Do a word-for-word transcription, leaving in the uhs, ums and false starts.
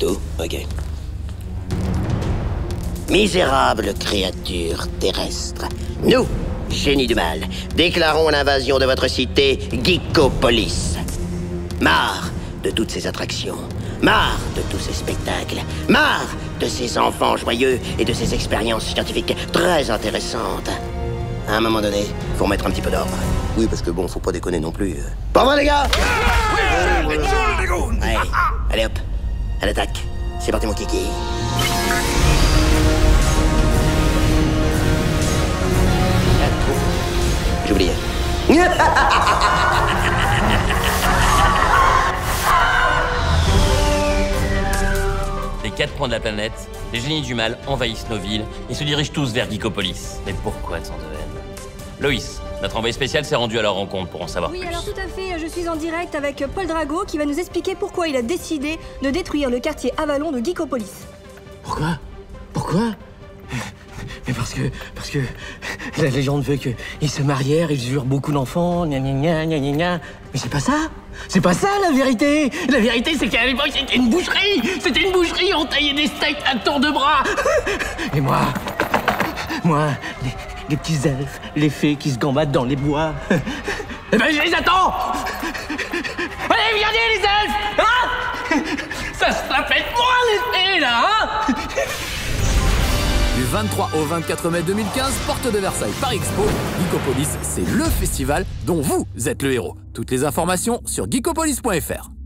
d'eau. Ok. Misérable créature terrestre. Nous, génie du mal, déclarons l'invasion de votre cité Geekopolis. Marre de toutes ces attractions. Marre de tous ces spectacles. Marre de ces enfants joyeux et de ces expériences scientifiques très intéressantes. À un moment donné, faut remettre un petit peu d'ordre. Oui, parce que bon, faut pas déconner non plus. Pas vrai, les gars? Oui, oui. Allez, allez hop, à l'attaque. C'est parti, mon kiki. J'oubliais. Les quatre coins de la planète, les génies du mal envahissent nos villes et se dirigent tous vers Geekopolis. Mais pourquoi tant de haine? Loïs, notre envoyé spécial s'est rendu à leur rencontre pour en savoir oui, plus. Oui, alors tout à fait, je suis en direct avec Paul Drago qui va nous expliquer pourquoi il a décidé de détruire le quartier Avalon de Geekopolis. Pourquoi? Pourquoi? Mais parce que... parce que... la légende veut qu'ils se marièrent, ils eurent beaucoup d'enfants, gna gna gna gna gna gna... Mais c'est pas ça! C'est pas ça la vérité! La vérité c'est qu'à l'époque c'était une boucherie! C'était une boucherie, on taillait des steaks à tour de bras! Et moi... moi, les, les petits elfes, les fées qui se gambadent dans les bois... Eh ben je les attends! Allez, regardez les elfes! Hein? Ça se la pète moi les fées là, hein? Du vingt-trois au vingt-quatre mai deux mille quinze, porte de Versailles, Paris Expo, Geekopolis, c'est le festival dont vous êtes le héros. Toutes les informations sur geekopolis point fr.